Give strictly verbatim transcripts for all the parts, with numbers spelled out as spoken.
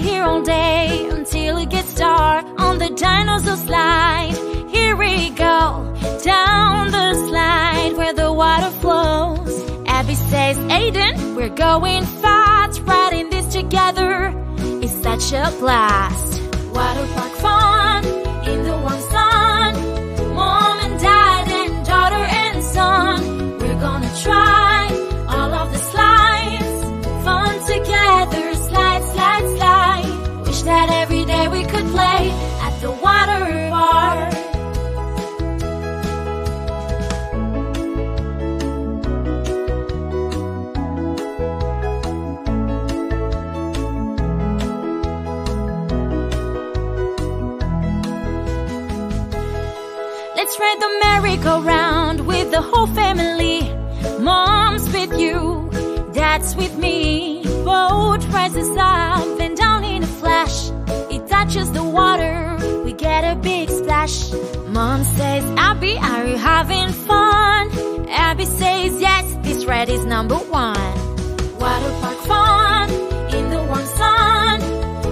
here all day until it gets dark on the dinosaur slide. Here we go, down the slide where the water flows. Abby says, Aiden, we're going fast, riding this together is such a blast. Water park fun in the warm sun. Mom and dad and daughter and son, we're gonna try all of the slides. Fun together, slide, slide, slide. Wish that every day we could play at the water park. Let's ride the merry-go-round with the whole family. Mom's with you, Dad's with me. Boat rises up and down in a flash. It touches the water, we get a big splash. Mom says, Abby, are you having fun? Abby says, yes, this ride is number one. Water park fun in the warm sun.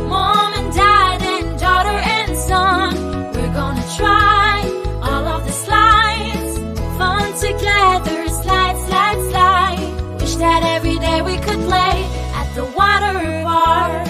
Mom and Dad and daughter and son, we're gonna try slides, fun together, slide, slide, slide. Wish that every day we could play at the water park.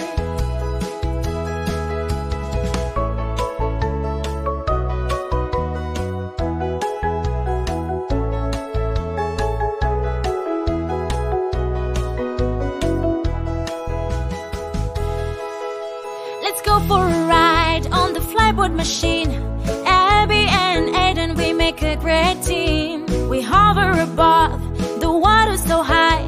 Let's go for a ride on the flyboard machine. Abby and Aiden, we make a great team. We hover above, the water's so high.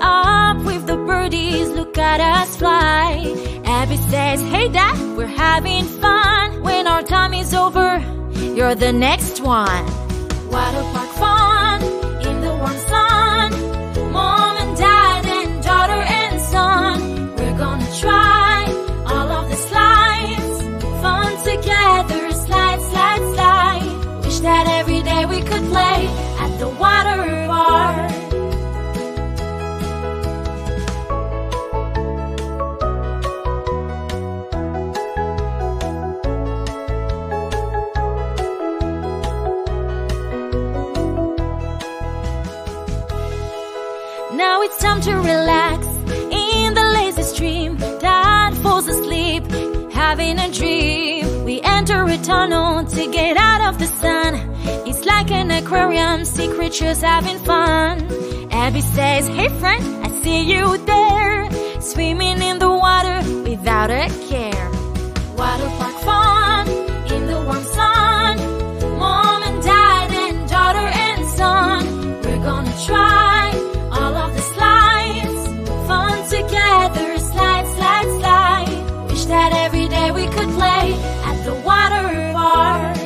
Up with the birdies, look at us fly. Abby says, hey Dad, we're having fun. When our time is over, you're the next one. Water park fun, in the warm sun. Mom and Dad and daughter and son, we're gonna try all of the slides. Fun together, slide, slide, slide. Wish that every day we could play at the water park. Now it's time to relax in the lazy stream. Dad falls asleep, having a dream. We enter a tunnel to get out of the sun. It's like an aquarium, sea creatures having fun. Abby says, hey friend, I see you there, swimming in the water without a care. Water park fun, in the warm sun. Mom and Dad and daughter and son, we're gonna try all of the slides. Fun together, slide, slide, slide. Wish that every day we could play at the water park.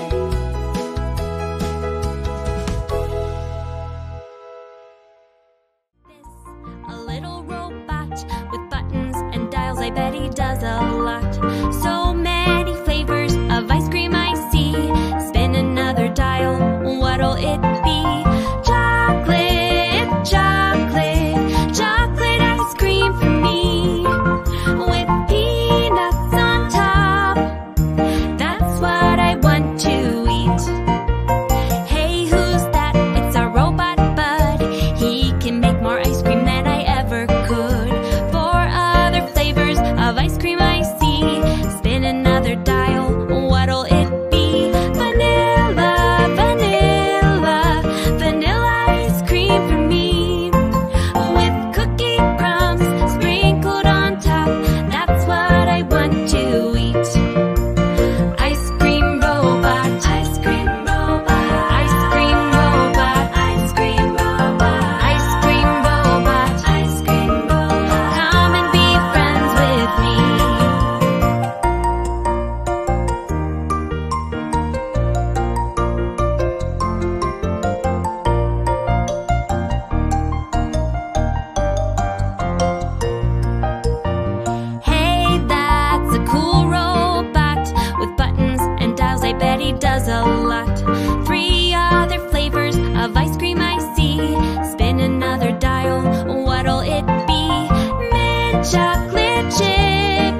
A little robot with buttons and dials, I bet he does a lot. So many flavors of ice cream I see. Spin another dial, what'll it be? Chocolate, chocolate, chocolate ice cream for me. With peanuts on top, that's what I want to eat. Hey, who's that? It's our robot bud. He can make more ice cream than I ever could. Four other flavors of ice cream I see. Spin another dial, what'll it be? Vanilla, vanilla, vanilla ice cream for me. With cookie crumbs sprinkled on top, that's what I want to eat. Ice cream robot, ice cream robot, ice cream robot, ice cream robot, ice cream robot, ice cream robot. Come and be friends with me. Hey, that's a cool robot with buttons and dials. I bet he does a lot. Three other flavors of ice cream I see. Spin another dial, what'll it be? Mint chocolate chip,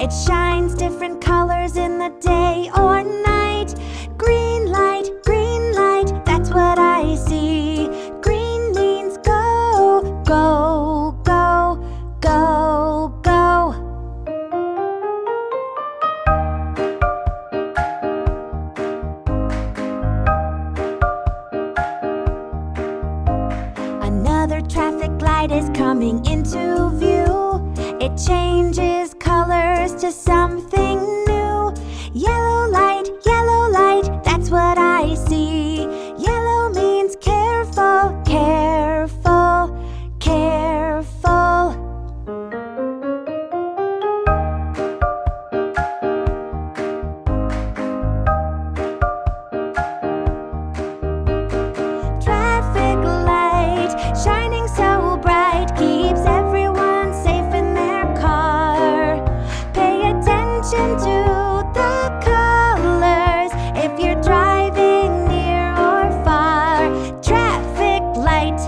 It shines different colors in the day or night. Green light, green light, that's what I see. Green means go, go, go, go, go. Another traffic light is coming into view. It changes colors to something new. Yellow light, yellow light, that's what I see. Yellow means careful, careful, careful. Traffic light, shining so bright, keeps everyone safe in their car. Pay attention to the colors if you're driving near or far. Traffic light.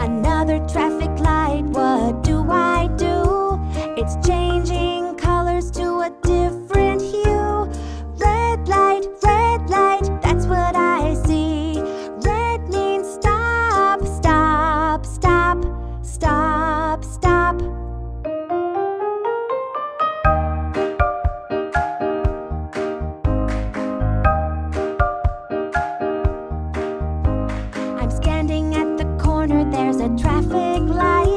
Another traffic light, what do I do? It's changing colors to a different hue. Red light, red light, that's what I see. Red means stop, stop, stop, stop, stop. I'm standing at the corner, there's a traffic light.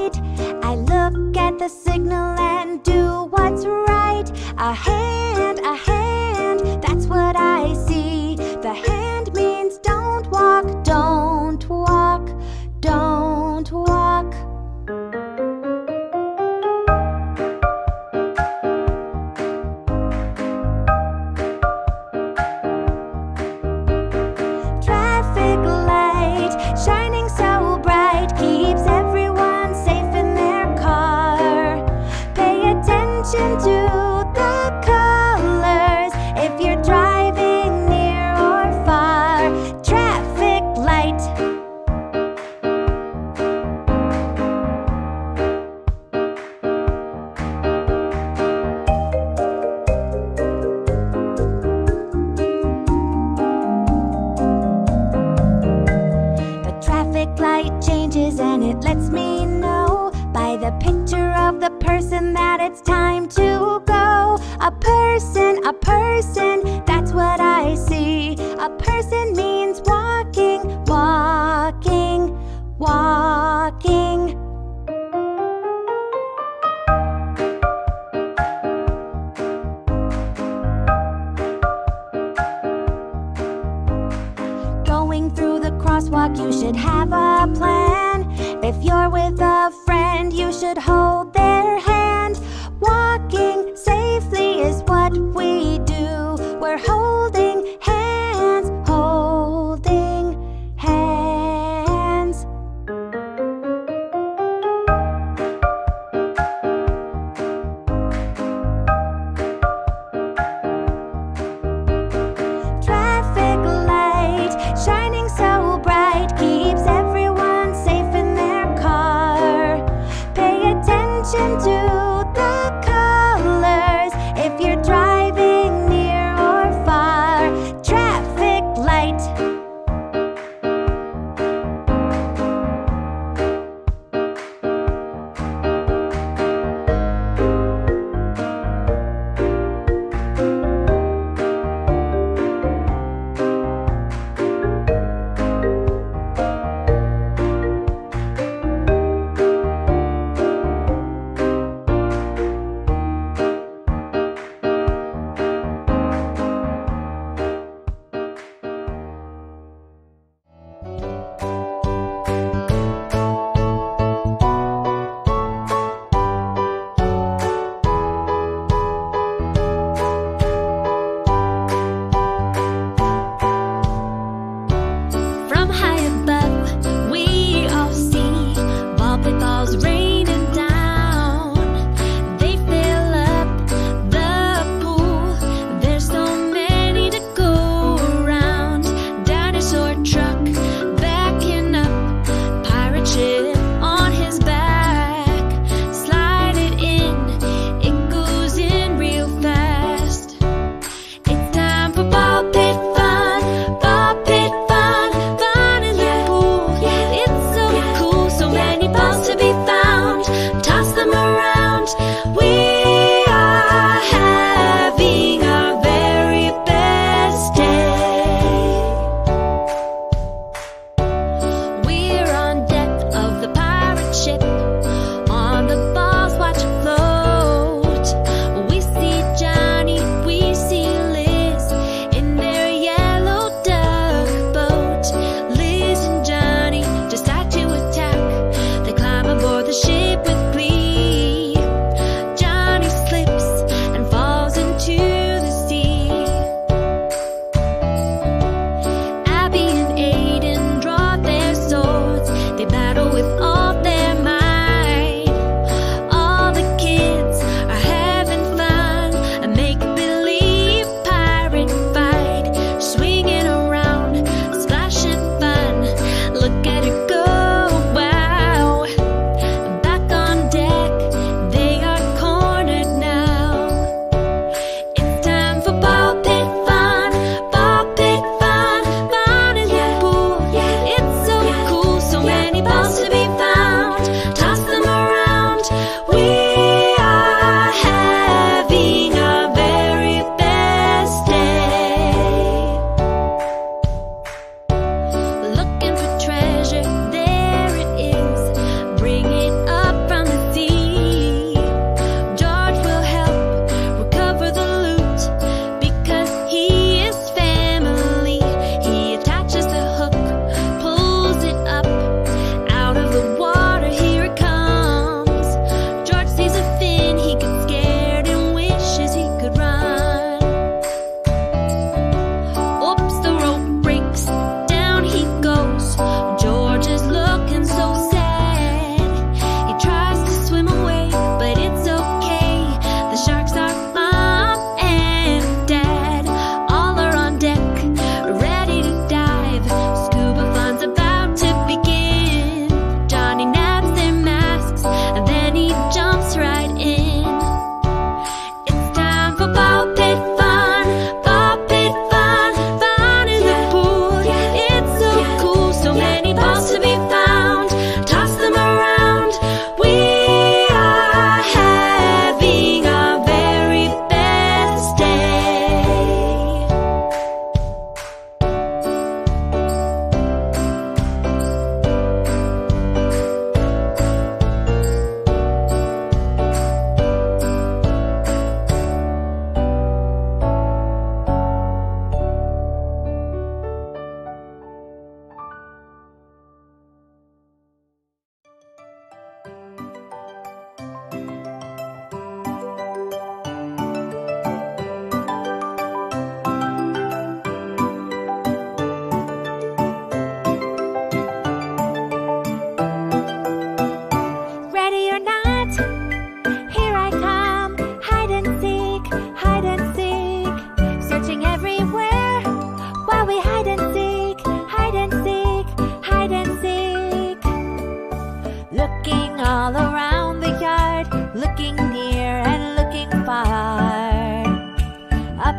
I look at the signal and do what's right. A hand, a hand, that's what I see. The hand means don't walk, don't walk, don't walk. Traffic light, shining so bright, keeps everyone safe in their car. Pay attention to the colors if you're driving near or far. Traffic light. The traffic light changes and it lets me know by the picture of the person that it's time to go. A person, a person, that's what I see. A person means walking, walking, walking. Going through the crosswalk, you should have a plan. If you're with a friend, you should hold their hand. Walking safely is what we do. We're holding hands, holding hands. Traffic light, shining so bright, keeps everyone safe in their car. Pay attention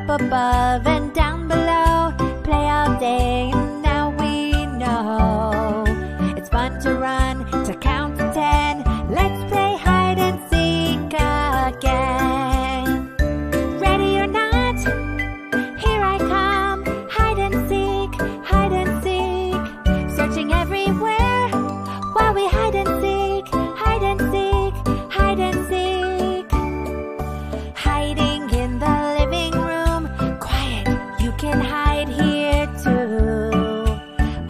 up above and down below, play all day and now we know. It's fun to run, to count to ten, let's play hide and seek again. Ready or not, here I come, hide and seek, hide and seek. Searching everywhere, while we hide and seek, hide and seek, hide and seek. Hiding in the living room, quiet, you can hide here too.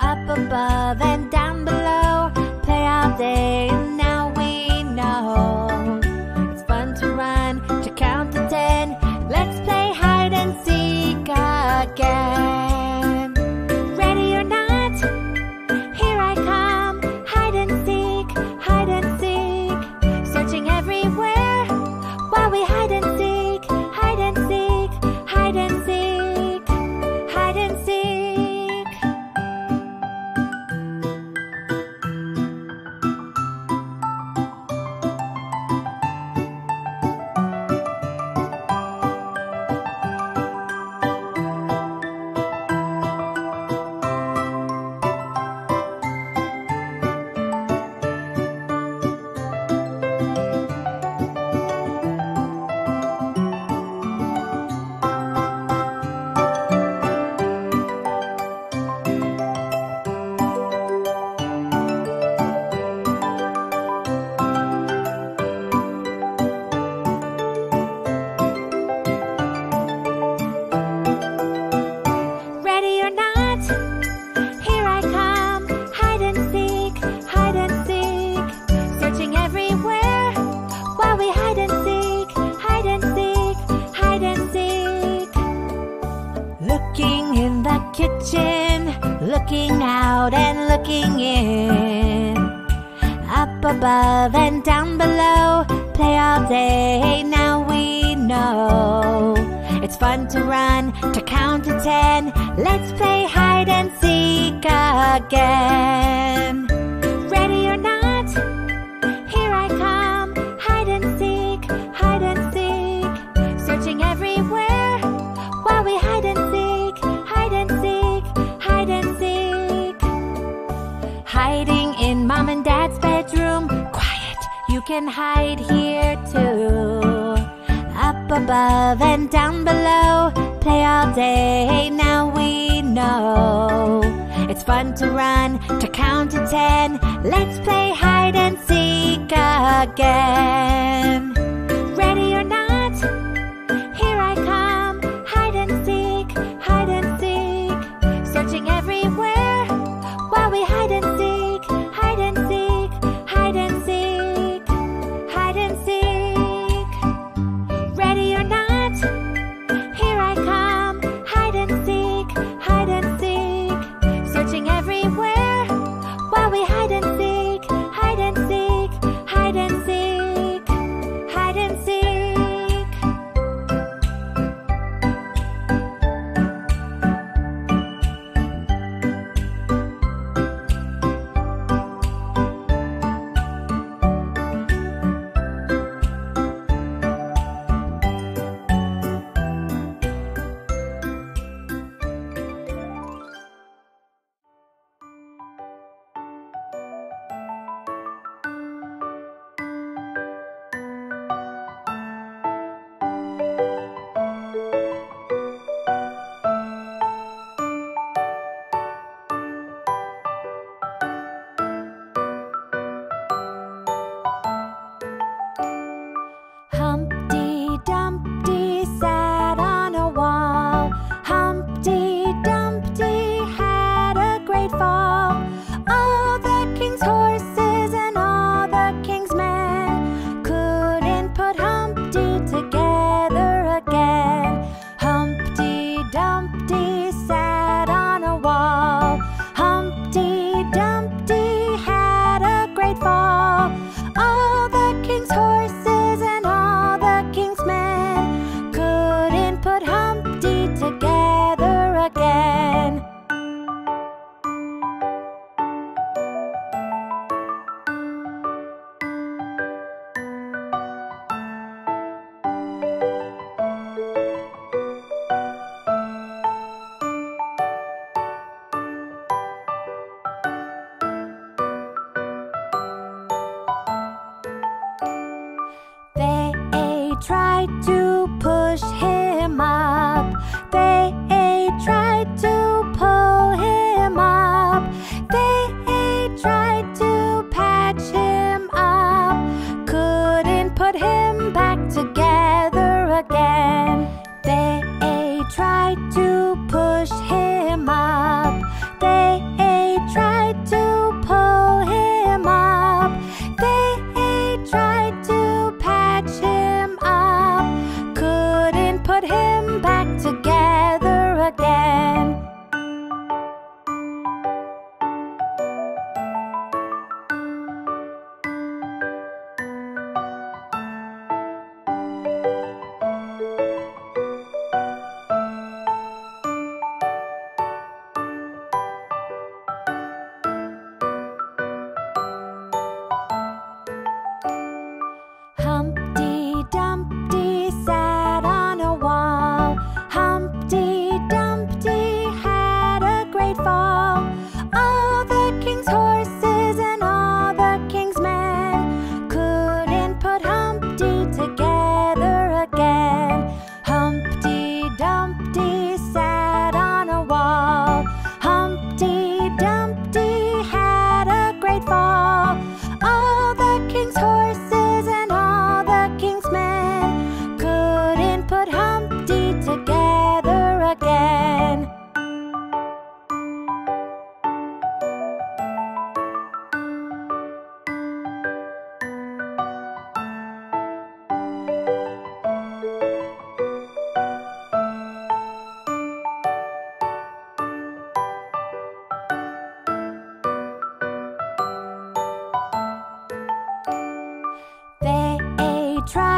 Up above and down below, play all day and now we know. It's fun to run, to count to ten, let's play hide and seek again. Ready or not, here I come, hide and seek, hide and seek. Searching everywhere, while we hide and seek, hide and seek, hide and seek, hide and seek. Looking in the kitchen, looking out and looking in. Up above and down below, play all day, now we know. It's fun to run, to count to ten, let's play hide and seek again. Ready or not, here I come, hide and seek, hide and seek. Searching everywhere, while we hide and seek, hide and seek, hide and seek. Hiding in mom and dad's bedroom, quiet, you can hide here too. Up above and down below, play all day, now we know. It's fun to run, to count to ten, let's play hide and seek again. Ready or not, here I come, hide and seek, hide and seek. Searching everywhere, while we hide and seek, hide and seek, hide and seek, hide and seek. Ready or not, here I come, hide and seek, hide and seek. Searching everywhere, while we hide and seek, hide and seek, hide and seek, hide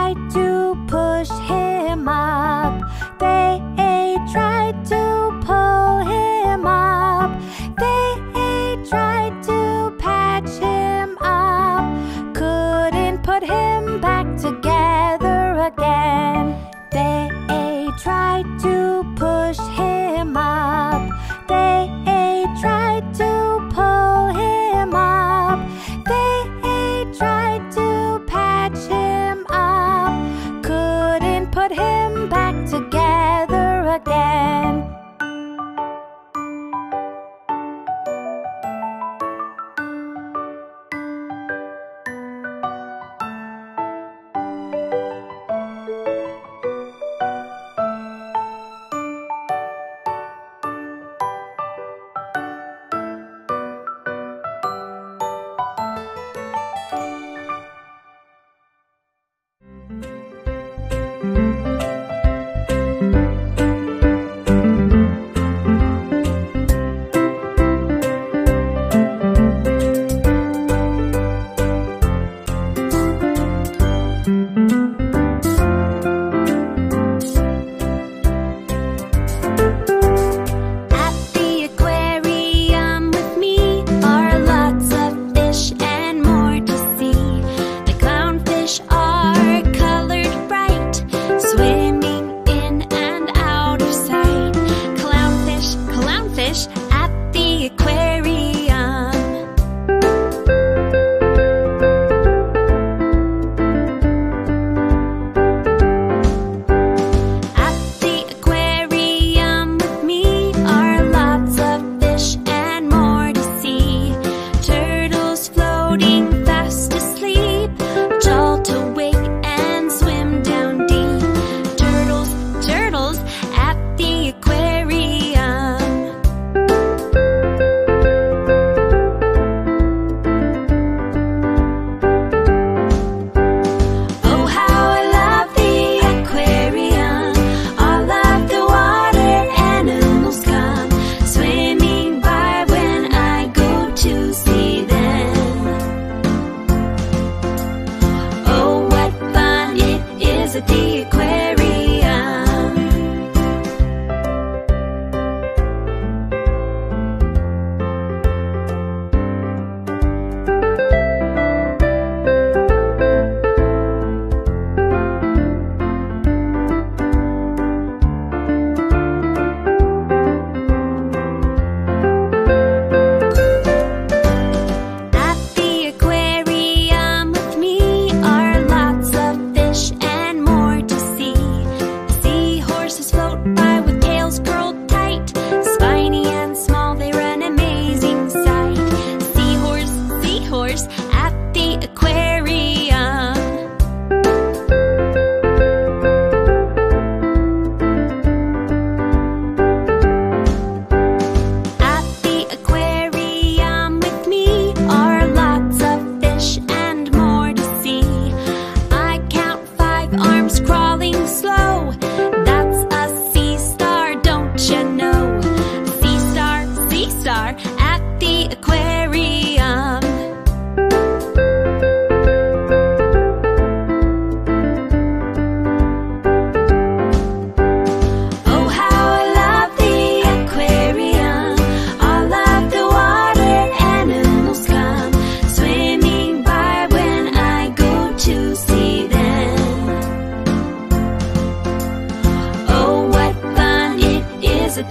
tried to push him up. They tried to pull him up. They tried to patch him up. Couldn't put him back together again. They tried to push him up. They tried to pull him up. They tried to patch him up. Couldn't put him back together again.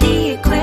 The aquarium.